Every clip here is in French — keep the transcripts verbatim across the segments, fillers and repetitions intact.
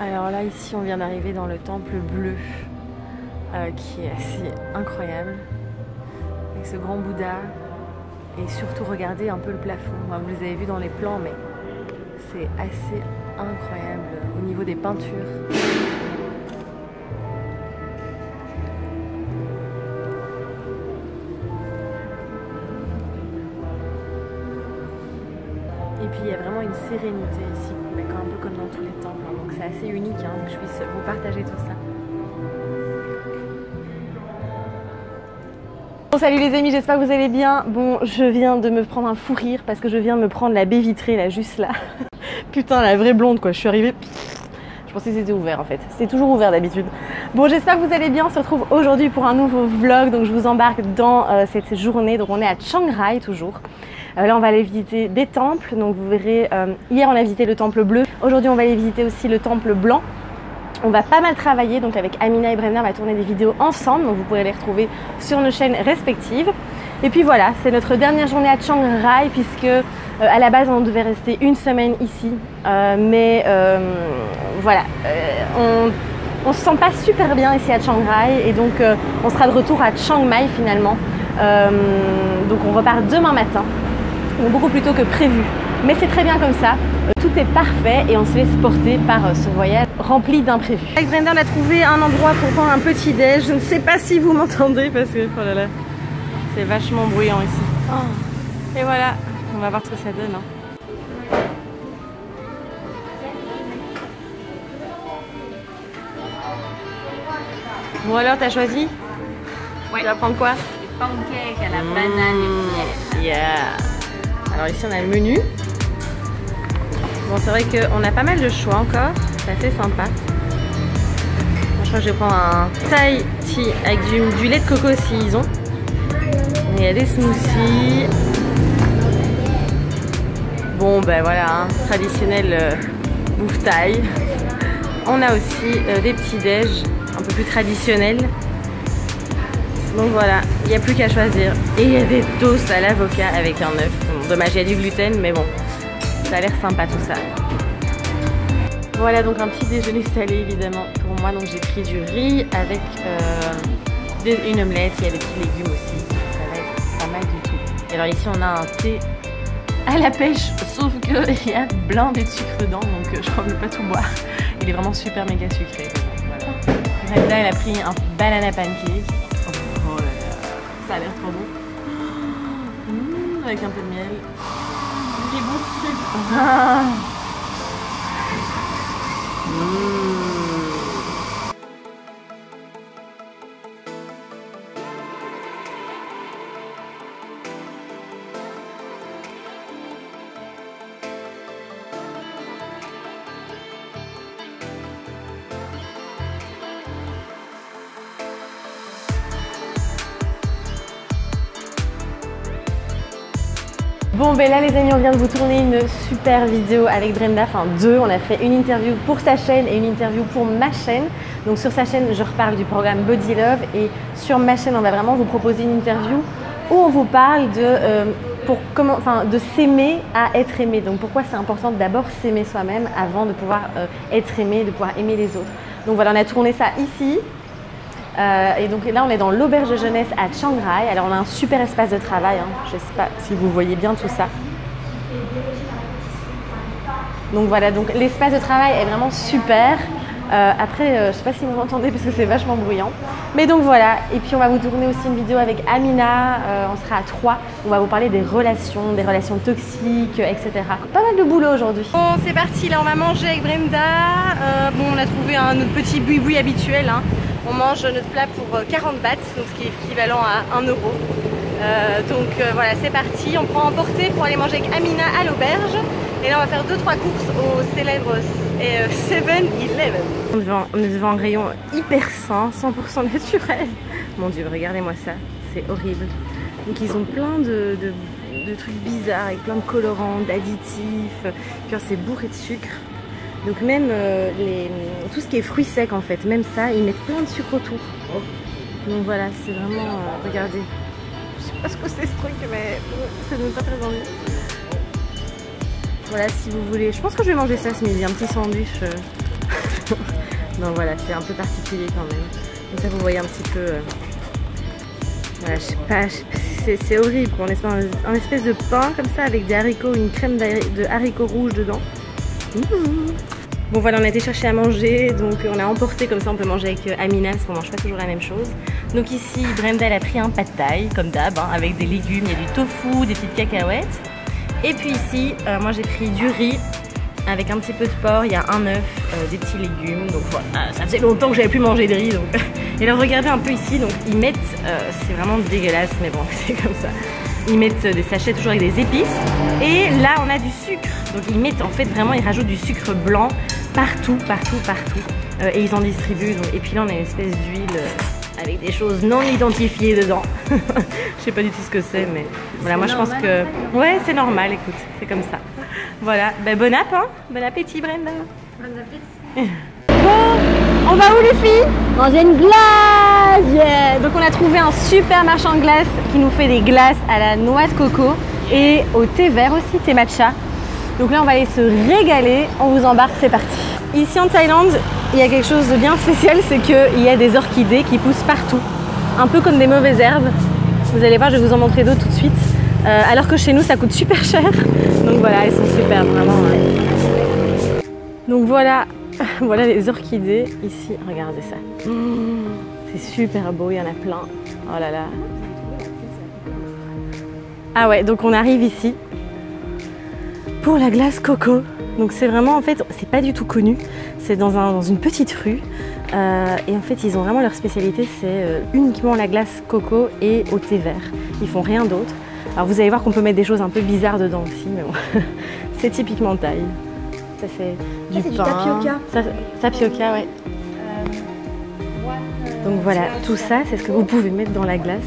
Alors là, ici, on vient d'arriver dans le temple bleu, euh, qui est assez incroyable, avec ce grand Bouddha. Et surtout, regardez un peu le plafond. Enfin, vous les avez vus dans les plans, mais c'est assez incroyable au niveau des peintures. Et puis il y a vraiment une sérénité ici, un peu comme dans tous les temples, hein. Donc c'est assez unique hein, que je puisse vous partager tout ça. Bon, salut les amis, j'espère que vous allez bien. Bon, je viens de me prendre un fou rire parce que je viens de me prendre la baie vitrée là, juste là. Putain, la vraie blonde quoi, je suis arrivée... Je pensais que c'était ouvert en fait, c'est toujours ouvert d'habitude. Bon, j'espère que vous allez bien, on se retrouve aujourd'hui pour un nouveau vlog. Donc je vous embarque dans euh, cette journée, donc on est à Chiang Rai toujours. Euh, là on va aller visiter des temples, donc vous verrez, euh, hier on a visité le temple bleu, aujourd'hui on va aller visiter aussi le temple blanc. On va pas mal travailler, donc avec Amina et Brenner on va tourner des vidéos ensemble, donc vous pourrez les retrouver sur nos chaînes respectives. Et puis voilà, c'est notre dernière journée à Chiang Rai puisque euh, à la base on devait rester une semaine ici, euh, mais euh, voilà, euh, on ne se sent pas super bien ici à Chiang Rai et donc euh, on sera de retour à Chiang Mai finalement, euh, donc on repart demain matin, donc beaucoup plus tôt que prévu, mais c'est très bien comme ça. Tout est parfait et on se laisse porter par ce voyage rempli d'imprévus. Avec Brenda on a trouvé un endroit pour prendre un petit déj, je ne sais pas si vous m'entendez parce que oh là là, c'est vachement bruyant ici. Oh. Et voilà, on va voir ce que ça donne. Hein. Bon alors, t'as choisi? Ouais. Tu vas prendre quoi? Des pancakes à la mmh. banane et miel. Yeah. Alors ici, on a le menu. Bon, c'est vrai qu'on a pas mal de choix encore. C'est assez sympa. Je crois que je vais prendre un Thai tea avec du, du lait de coco si ils ont. Il y a des smoothies. Bon ben voilà, hein, traditionnel euh, bouffe thaï. On a aussi euh, des petits déj un peu plus traditionnels. Donc voilà, il n'y a plus qu'à choisir. Et il y a des toasts à l'avocat avec un œuf. Bon, dommage, il y a du gluten, mais bon, ça a l'air sympa tout ça. Voilà donc un petit déjeuner salé évidemment pour moi. Donc j'ai pris du riz avec euh, des, une omelette, il y a des petits légumes aussi. Et alors ici on a un thé à la pêche, sauf qu'il y a blindé de sucre dedans, donc je crois que je ne peux pas tout boire. Il est vraiment super méga sucré. Voilà. Brenda elle a pris un banana pancake. Oh, oh là là, ça a l'air trop bon. Mmh, avec un peu de miel. Il est bon sucre. Mmh. Bon ben là les amis, on vient de vous tourner une super vidéo avec Brenda, enfin deux, on a fait une interview pour sa chaîne et une interview pour ma chaîne. Donc sur sa chaîne, je reparle du programme Body Love et sur ma chaîne, on va vraiment vous proposer une interview où on vous parle de, euh, pour comment, enfin, de s'aimer à être aimé. Donc pourquoi c'est important de d'abord s'aimer soi-même avant de pouvoir euh, être aimé, de pouvoir aimer les autres. Donc voilà, on a tourné ça ici. Euh, et donc là on est dans l'auberge de jeunesse à Chiang Rai. Alors on a un super espace de travail, hein. Je ne sais pas si vous voyez bien tout ça. Donc voilà, donc l'espace de travail est vraiment super. Euh, après euh, je ne sais pas si vous m'entendez parce que c'est vachement bruyant. Mais donc voilà, et puis on va vous tourner aussi une vidéo avec Amina, euh, on sera à trois. On va vous parler des relations, des relations toxiques, et cetera. Pas mal de boulot aujourd'hui. Bon c'est parti, là on va manger avec Brenda. Euh, bon on a trouvé hein, notre petit boui-boui habituel. Hein. On mange notre plat pour quarante bahts, donc ce qui est équivalent à un euro. Euh, donc euh, voilà, c'est parti. On prend emporté pour aller manger avec Amina à l'auberge. Et là, on va faire deux trois courses au célèbre euh, seven eleven. On est devant un rayon hyper sain, cent pour cent naturel. Mon Dieu, regardez-moi ça, c'est horrible. Donc ils ont plein de, de, de trucs bizarres avec plein de colorants, d'additifs. Puis c'est bourré de sucre. Donc même euh, les, tout ce qui est fruits secs en fait, même ça, ils mettent plein de sucre autour. Donc voilà, c'est vraiment... Euh, regardez. Je sais pas ce que c'est ce truc, mais ça donne pas très envie. Voilà, si vous voulez. Je pense que je vais manger ça ce midi, un petit sandwich. Euh... Donc voilà, c'est un peu particulier quand même. Comme ça vous voyez un petit peu... Euh... Voilà, je sais pas, pas c'est horrible. On est un, un espèce de pain comme ça avec des haricots, une crème de haricots rouges dedans. Mmh. Bon voilà, on a été chercher à manger, donc on a emporté, comme ça on peut manger avec Amina parce qu'on mange pas toujours la même chose. Donc ici, Brenda elle a pris un pad thaï, comme d'hab, hein, avec des légumes, il y a du tofu, des petites cacahuètes. Et puis ici, euh, moi j'ai pris du riz avec un petit peu de porc, il y a un œuf, euh, des petits légumes. Donc voilà, ça faisait longtemps que j'avais plus mangé de riz. Donc... Et là regardez un peu ici, donc ils mettent, euh, c'est vraiment dégueulasse, mais bon c'est comme ça. Ils mettent des sachets toujours avec des épices. Et là on a du sucre. Donc ils mettent en fait vraiment, ils rajoutent du sucre blanc partout, partout, partout. Euh, et ils en distribuent. Donc... Et puis là on a une espèce d'huile euh, avec des choses non identifiées dedans. Je sais pas du tout ce que c'est, mais voilà, moi je pense que... Ouais, c'est normal, écoute, c'est comme ça. Voilà, ben, bon app, hein. Bon appétit Brenda. Bon appétit. Bon, on va où les filles? Manger une glace, yeah. Donc on a trouvé un super marchand de glace qui nous fait des glaces à la noix de coco et au thé vert aussi, thé matcha. Donc là on va aller se régaler, on vous embarque, c'est parti. Ici en Thaïlande, il y a quelque chose de bien spécial, c'est qu'il y a des orchidées qui poussent partout. Un peu comme des mauvaises herbes. Vous allez voir, je vais vous en montrer d'autres tout de suite. Euh, alors que chez nous ça coûte super cher. Donc voilà, elles sont super, vraiment. Ouais. Donc voilà, voilà les orchidées ici. Regardez ça. Mmh, c'est super beau, il y en a plein. Oh là là. Ah ouais, donc on arrive ici pour la glace coco. Donc c'est vraiment, en fait, c'est pas du tout connu. C'est dans, un, dans une petite rue. Euh, et en fait, ils ont vraiment leur spécialité, c'est euh, uniquement la glace coco et au thé vert. Ils font rien d'autre. Alors vous allez voir qu'on peut mettre des choses un peu bizarres dedans aussi, mais bon, c'est typiquement thaï. Ça c'est du pain. Du tapioca. Ça, tapioca, ouais. Donc voilà, tout ça, c'est ce que vous pouvez mettre dans la glace.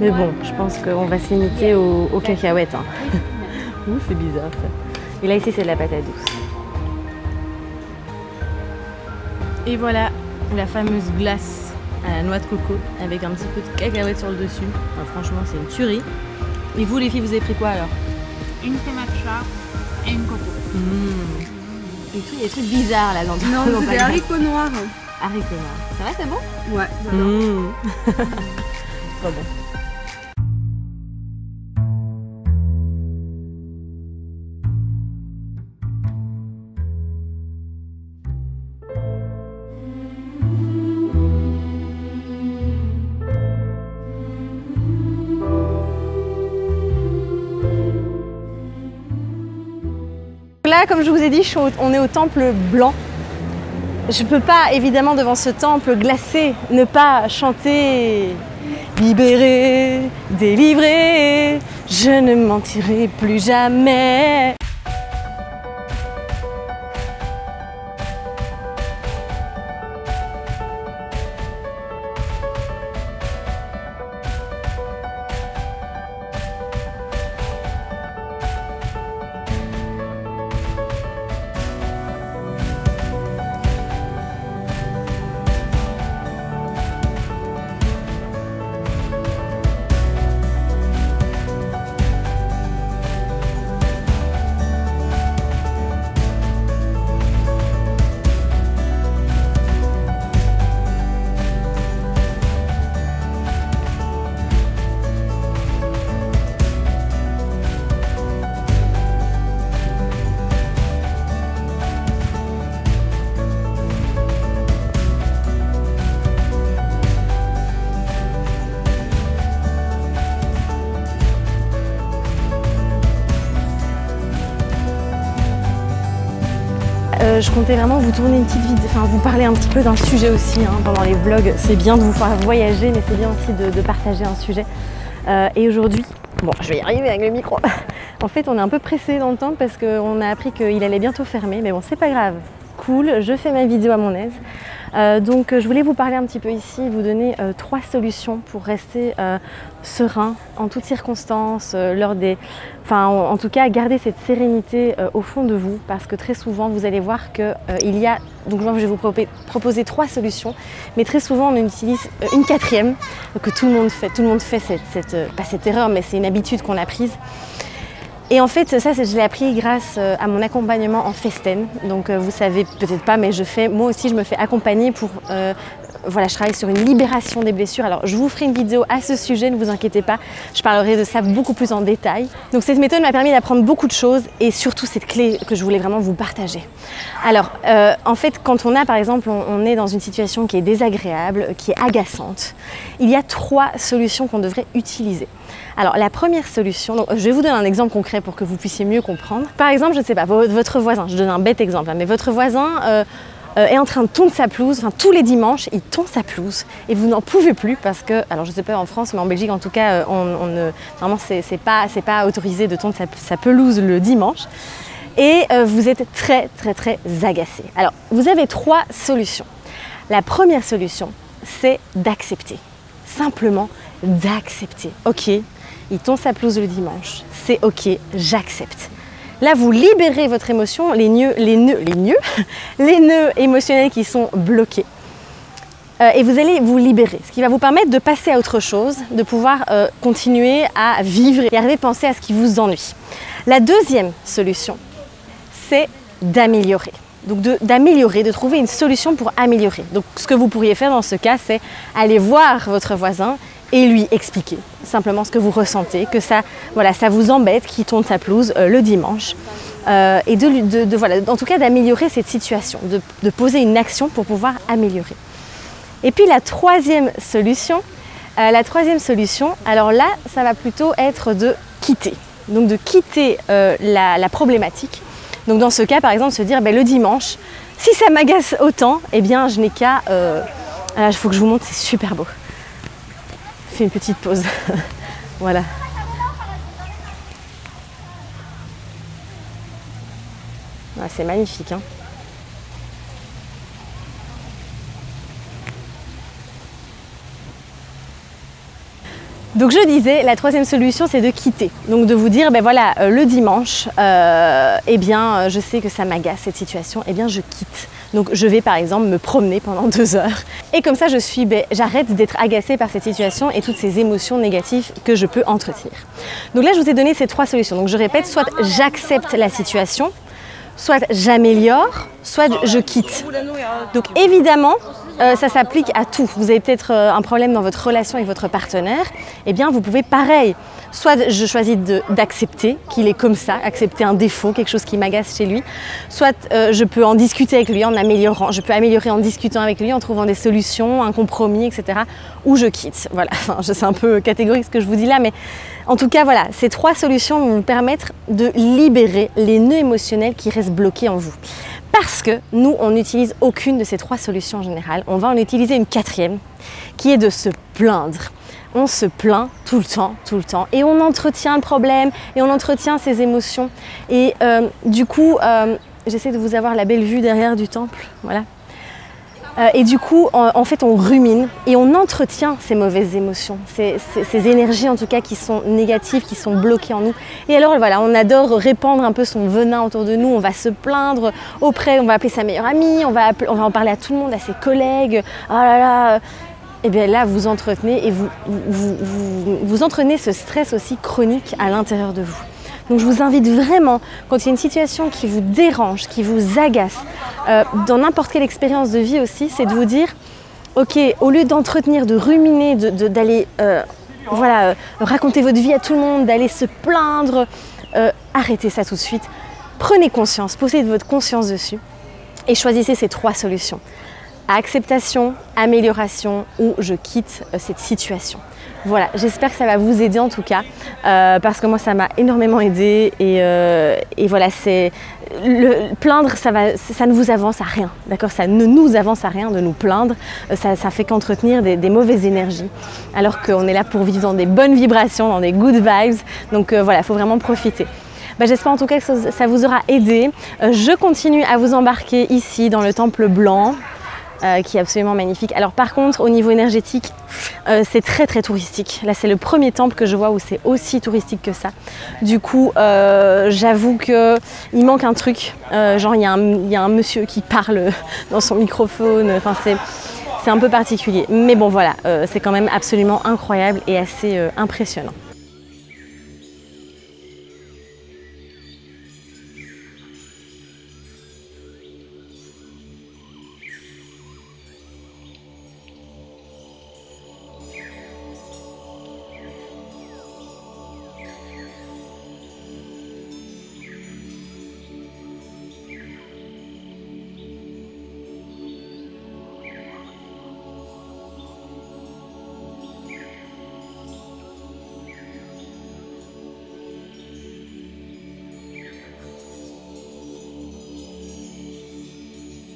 Mais bon, je pense qu'on va se limiter aux, aux cacahuètes. Hein. Ouh, c'est bizarre ça. Et là ici, c'est de la patate douce. Et voilà la fameuse glace à la noix de coco avec un petit peu de cacahuètes sur le dessus. Alors, franchement, c'est une tuerie. Et vous les filles, vous avez pris quoi alors? Une thé matcha et une coco. Mmh. Et tout, il y a des trucs bizarres là dans ton... Non, c'est des haricots noirs. Haricots noirs. Ça va, c'est bon? Ouais, j'adore. Mmh. Trop bon. Là, comme je vous ai dit, je suis au, on est au temple blanc. Je peux pas, évidemment, devant ce temple glacé, ne pas chanter « Libéré, délivré, je ne mentirai plus jamais ». Je comptais vraiment vous tourner une petite vidéo, enfin vous parler un petit peu d'un sujet aussi, hein, pendant les vlogs. C'est bien de vous faire voyager, mais c'est bien aussi de, de partager un sujet. Euh, et aujourd'hui, bon, je vais y arriver avec le micro. En fait, on est un peu pressé dans le temps parce qu'on a appris qu'il allait bientôt fermer, mais bon, c'est pas grave. Cool, je fais ma vidéo à mon aise. Euh, donc, je voulais vous parler un petit peu ici, vous donner euh, trois solutions pour rester euh, serein en toutes circonstances, euh, lors des... Enfin, en, en tout cas, garder cette sérénité euh, au fond de vous, parce que très souvent, vous allez voir que euh, il y a... Donc, je vais vous proposer trois solutions, mais très souvent, on utilise euh, une quatrième que tout le monde fait. Tout le monde fait cette, cette euh, pas cette erreur, mais c'est une habitude qu'on a prise. Et en fait, ça, je l'ai appris grâce à mon accompagnement en Festen. Donc, vous savez peut-être pas, mais je fais, moi aussi, je me fais accompagner pour... Euh, voilà, je travaille sur une libération des blessures. Alors, je vous ferai une vidéo à ce sujet, ne vous inquiétez pas. Je parlerai de ça beaucoup plus en détail. Donc, cette méthode m'a permis d'apprendre beaucoup de choses et surtout cette clé que je voulais vraiment vous partager. Alors, euh, en fait, quand on a, par exemple, on, on est dans une situation qui est désagréable, qui est agaçante, il y a trois solutions qu'on devrait utiliser. Alors, la première solution, donc, je vais vous donner un exemple concret pour que vous puissiez mieux comprendre. Par exemple, je ne sais pas, votre voisin, je donne un bête exemple, hein, mais votre voisin... Euh, est en train de tondre sa pelouse, enfin tous les dimanches il tond sa pelouse et vous n'en pouvez plus parce que, alors je ne sais pas en France mais en Belgique en tout cas, on, on ne, vraiment c'est pas, pas autorisé de tondre sa, sa pelouse le dimanche et euh, vous êtes très très très agacé. Alors vous avez trois solutions. La première solution c'est d'accepter, simplement d'accepter. Ok, il tond sa pelouse le dimanche, c'est ok, j'accepte. Là, vous libérez votre émotion, les nœuds, les nœuds, les nœuds, les nœuds émotionnels qui sont bloqués. Euh, et vous allez vous libérer, ce qui va vous permettre de passer à autre chose, de pouvoir euh, continuer à vivre et arrêter de penser à ce qui vous ennuie. La deuxième solution, c'est d'améliorer. Donc d'améliorer, de, de trouver une solution pour améliorer. Donc ce que vous pourriez faire dans ce cas, c'est aller voir votre voisin et lui expliquer simplement ce que vous ressentez, que ça, voilà, ça vous embête qu'il tonde sa pelouse euh, le dimanche. Euh, et de, de, de, voilà, en tout cas d'améliorer cette situation, de, de poser une action pour pouvoir améliorer. Et puis la troisième solution, euh, la troisième solution, alors là, ça va plutôt être de quitter. Donc de quitter euh, la, la problématique. Donc dans ce cas, par exemple, se dire, ben, le dimanche, si ça m'agace autant, eh bien je n'ai qu'à... Euh... Alors il faut que je vous montre, c'est super beau. Fais une petite pause. Voilà. Ah, c'est magnifique, hein. Donc je disais, la troisième solution, c'est de quitter. Donc de vous dire, ben voilà, euh, le dimanche, euh, eh bien, euh, je sais que ça m'agace cette situation, eh bien, je quitte. Donc je vais par exemple me promener pendant deux heures et comme ça je suis, ben, j'arrête d'être agacée par cette situation et toutes ces émotions négatives que je peux entretenir. Donc là je vous ai donné ces trois solutions. Donc je répète, soit j'accepte la situation, soit j'améliore, soit je quitte. Donc évidemment euh, ça s'applique à tout. Vous avez peut-être euh, un problème dans votre relation avec votre partenaire, eh bien vous pouvez pareil. Soit je choisis d'accepter qu'il est comme ça, accepter un défaut, quelque chose qui m'agace chez lui, soit euh, je peux en discuter avec lui en améliorant, je peux améliorer en discutant avec lui, en trouvant des solutions, un compromis, et cetera. Ou je quitte. Voilà, enfin, c'est un peu catégorique ce que je vous dis là, mais en tout cas, voilà, ces trois solutions vont vous permettre de libérer les nœuds émotionnels qui restent bloqués en vous. Parce que nous, on n'utilise aucune de ces trois solutions en général, on va en utiliser une quatrième, qui est de se plaindre. On se plaint tout le temps, tout le temps, et on entretient le problème, et on entretient ses émotions. Et euh, du coup, euh, j'essaie de vous avoir la belle vue derrière du temple, voilà. Euh, et du coup, en, en fait, on rumine, et on entretient ces mauvaises émotions, ces, ces, ces énergies en tout cas qui sont négatives, qui sont bloquées en nous. Et alors, voilà, on adore répandre un peu son venin autour de nous, on va se plaindre auprès, on va appeler sa meilleure amie, on va, on va en parler à tout le monde, à ses collègues, oh là là... Et bien là, vous entretenez et vous, vous, vous, vous entraînez ce stress aussi chronique à l'intérieur de vous. Donc je vous invite vraiment, quand il y a une situation qui vous dérange, qui vous agace, euh, dans n'importe quelle expérience de vie aussi, c'est de vous dire, ok, au lieu d'entretenir, de ruminer, d'aller de, de, euh, voilà, euh, raconter votre vie à tout le monde, d'aller se plaindre, euh, arrêtez ça tout de suite. Prenez conscience, posez de votre conscience dessus et choisissez ces trois solutions. Acceptation, amélioration ou je quitte euh, cette situation. Voilà, j'espère que ça va vous aider en tout cas, euh, parce que moi ça m'a énormément aidé et, euh, et voilà, c'est le plaindre, ça, va, ça ne vous avance à rien, d'accord? Ça ne nous avance à rien de nous plaindre, euh, ça ne fait qu'entretenir des, des mauvaises énergies, alors qu'on est là pour vivre dans des bonnes vibrations, dans des good vibes, donc euh, voilà, il faut vraiment profiter. Ben, j'espère en tout cas que ça vous aura aidé. Euh, je continue à vous embarquer ici dans le temple blanc, Euh, qui est absolument magnifique. Alors par contre, au niveau énergétique, euh, c'est très très touristique. Là, c'est le premier temple que je vois où c'est aussi touristique que ça. Du coup, euh, j'avoue qu'il manque un truc. Euh, genre, il y, y a un monsieur qui parle dans son microphone. Enfin, c'est... c'est un peu particulier. Mais bon, voilà, euh, c'est quand même absolument incroyable et assez euh, impressionnant.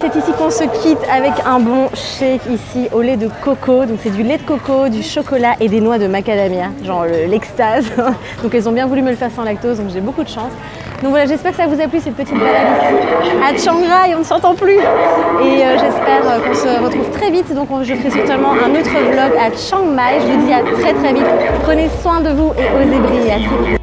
C'est ici qu'on se quitte avec un bon shake ici au lait de coco. Donc c'est du lait de coco, du chocolat et des noix de macadamia, genre l'extase. Donc elles ont bien voulu me le faire sans lactose, donc j'ai beaucoup de chance. Donc voilà, j'espère que ça vous a plu cette petite balade ici à Chiang Rai, on ne s'entend plus. Et euh, j'espère qu'on se retrouve très vite. Donc je ferai certainement un autre vlog à Chiang Mai. Je vous dis à très très vite. Prenez soin de vous et osez briller. À très vite.